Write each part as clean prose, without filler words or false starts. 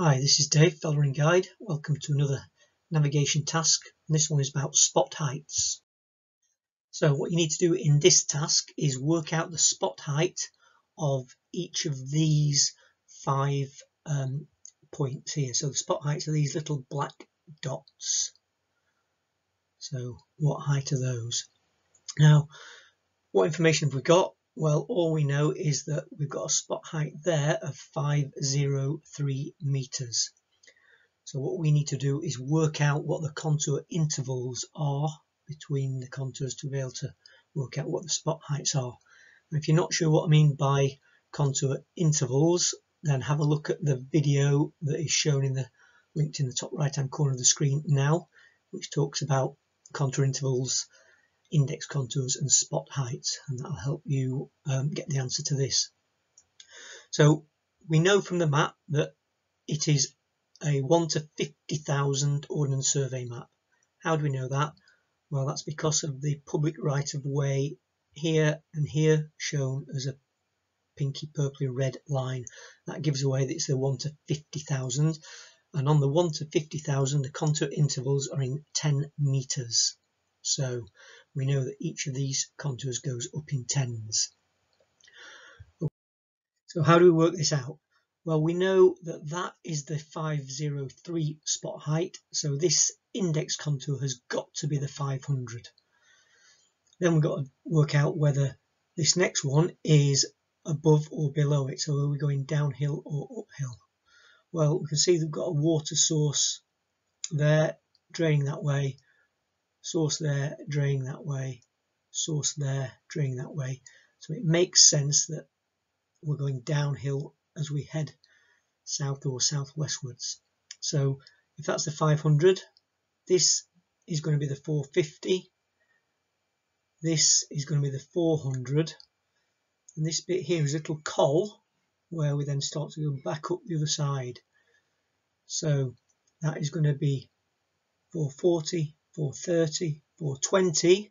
Hi, this is Dave, Fell Running Guide. Welcome to another navigation task, and this one is about spot heights. So what you need to do in this task is work out the spot height of each of these five points here. So the spot heights are these little black dots. So what height are those? Now, what information have we got? Well, all we know is that we've got a spot height there of 503 meters. So what we need to do is work out what the contour intervals are between the contours to be able to work out what the spot heights are. And if you're not sure what I mean by contour intervals, then have a look at the video that is shown in the linked in the top right hand corner of the screen now, which talks about contour intervals, index contours and spot heights, and that'll help you get the answer to this. So we know from the map that it is a 1 to 50,000 Ordnance Survey map. How do we know that? Well, that's because of the public right of way here and here shown as a pinky purpley red line. That gives away that it's the 1 to 50,000, and on the 1 to 50,000 the contour intervals are in 10 meters. So we know that each of these contours goes up in tens. Okay. So how do we work this out? Well, we know that that is the 503 spot height. So this index contour has got to be the 500. Then we've got to work out whether this next one is above or below it. So are we going downhill or uphill? Well, we can see they've got a water source there, draining that way. Source there, draining that way, source there, draining that way. So it makes sense that we're going downhill as we head south or southwestwards. So if that's the 500, this is going to be the 450, this is going to be the 400, and this bit here is a little col where we then start to go back up the other side. So that is going to be 440, 430, 420,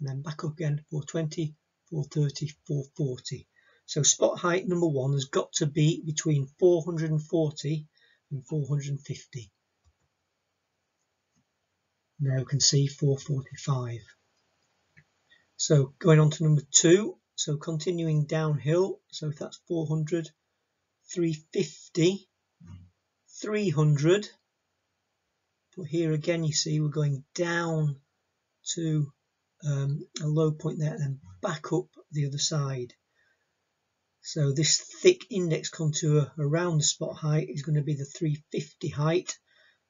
and then back up again, 420, 430, 440. So spot height number one has got to be between 440 and 450. Now we can see 445. So going on to number two, so continuing downhill, so if that's 400, 350, 300, but here again you see we're going down to a low point there and then back up the other side. So this thick index contour around the spot height is going to be the 350 height.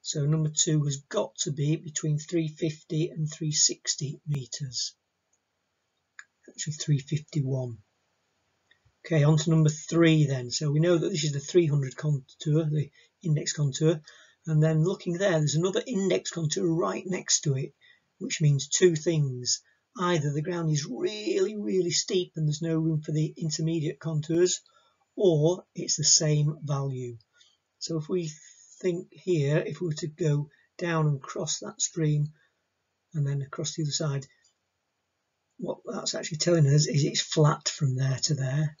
So number two has got to be between 350 and 360 meters. Actually 351. Okay, on to number three then. So we know that this is the 300 contour, the index contour. And then looking there, there's another index contour right next to it, which means two things. Either the ground is really, really steep and there's no room for the intermediate contours, or it's the same value. So if we think here, if we were to go down and cross that stream and then across the other side, what that's actually telling us is it's flat from there to there.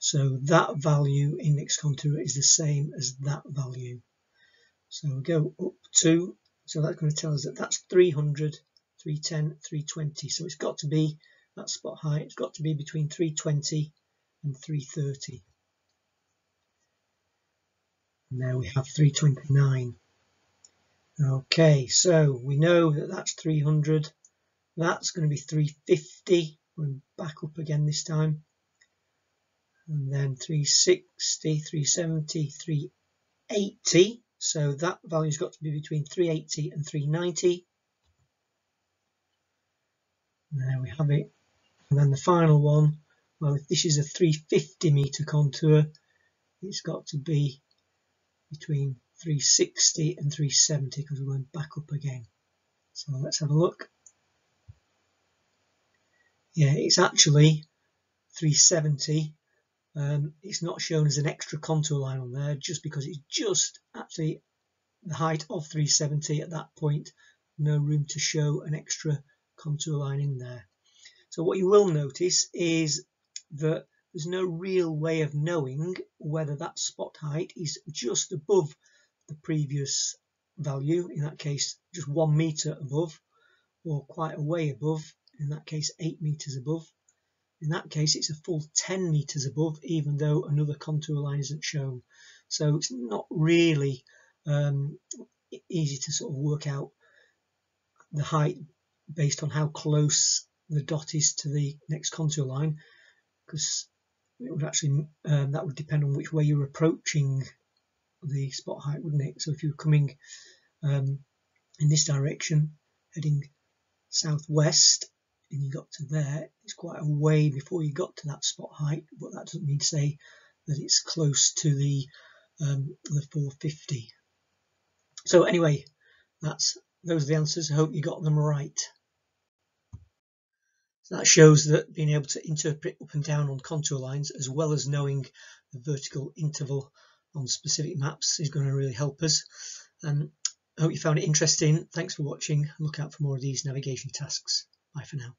So that value, index contour, is the same as that value. So we go up to, so that's going to tell us that that's 300, 310, 320. So it's got to be, that spot height, it's got to be between 320 and 330. Now we have 329. Okay, so we know that that's 300. That's going to be 350. We're back up again this time. And then 360, 370, 380. So that value's got to be between 380 and 390. There we have it. And then the final one, well, if this is a 350 meter contour, it's got to be between 360 and 370 because we're going back up again. So let's have a look. Yeah, it's actually 370. It's not shown as an extra contour line on there just because it's just actually the height of 370 at that point. No room to show an extra contour line in there. So what you will notice is that there's no real way of knowing whether that spot height is just above the previous value, in that case just 1 meter above, or quite a way above, in that case 8 meters above. In that case it's a full 10 meters above, even though another contour line isn't shown. So it's not really easy to sort of work out the height based on how close the dot is to the next contour line, because it would actually that would depend on which way you're approaching the spot height, wouldn't it? So if you're coming in this direction, heading southwest, and you got to there, it's quite a way before you got to that spot height, but that doesn't mean to say that it's close to the 450. So anyway, those are the answers. I hope you got them right. So that shows that being able to interpret up and down on contour lines, as well as knowing the vertical interval on specific maps, is going to really help us. I hope you found it interesting. Thanks for watching. Look out for more of these navigation tasks. Bye for now.